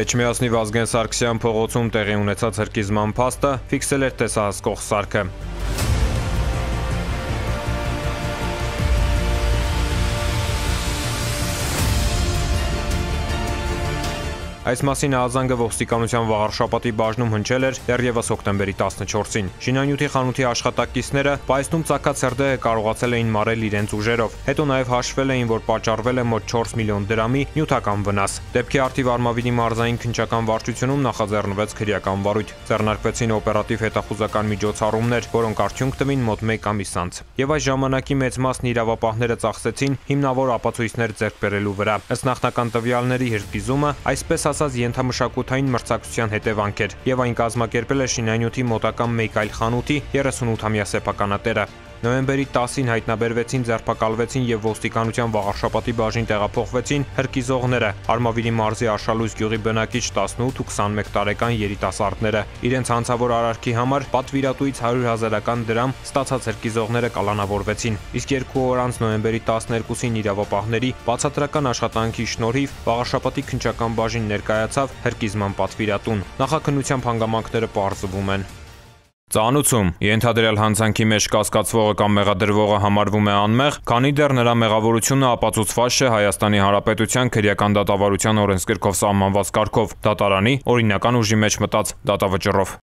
Էջմիածնի Վազգեն Սարգսյան փողոցում տեղի ունեցած հրկիզման փաստը ֆիքսել էր տեսահսկող սարքը։ Այս մասին ահազանգը ոստիկանության Վաղարշապատի բաժնում հնչել էր դեռևս հոկտեմբերի 14-ին։ Շինանյութի խանութի աշխատակիցները պայստում ծակած հրդեհը կարողացել էին մարել իրենց ուժերով։ Հետո նաև հաշվել էին, որ պատճառվել է մոտ 4 միլիոն դրամի նյութական վնաս։ Դեպքի արդիվ Արմավիրի մարզային քննչական վարչությունում նախաձեռնվեց քրեական վարույթ։ Ձեռնարկվեցին օպերատիվ հետախուզական միջոցառումներ, որոնք արդյունք տվին մոտ 1 ամիս անց։ Եվ այս ժամանակի մեծ մասն իրավապահները ծախսեցին հիմնավոր ապացույցներ ձեռք բերելու վրա։ Ըստ նախնական տվյալների հրկիզումը այսպես ասած ենթամշակութային մրցակցության հետևանք էր եւ այն կազմակերպել է շինանյութի մոտակա մեկ այլ խանութի 38-ամյա սեփականատերը։ Նոյեմբերի 10-ին հայտնաբերվեցին, ձերբակալվեցին եւ ոստիկանության Վաղարշապատի բաժին տեղափոխվեցին հրկիզողները՝ Արմավիրի մարզի Արշալույս գյուղի բնակիչ 18 ու 21 տարեկան երիտասարդները։ Իրենց հանցավոր արարքի համար պատվիրատուից 100,000-ական դրամ ստացած հրկիզողները կալանավորվեցին։ Իսկ 2 օր անց նոյեմբերի 12-ին իրավապահների բացատրական աշխատանքի շնորհիվ Վաղարշապատի քնչական բաժին ներկայացավ հրկիզման պատվիրատուն։ Նախաքննությամբ հանգամանքները պարզվում են։ Ծանուցում, ենթադրյալ հանցանքի մեջ կասկածվողը կամ մեղադրվողը համարվում է անմեղ, քանի դեռ նրա մեղավորությունը ապացուցված չէ Հայաստանի Հանրապետության քրեական դատավարության օրենսգրքով սահմանված կարգով, դատարանի օրինական ուժի մեջ մտած դատավճռով։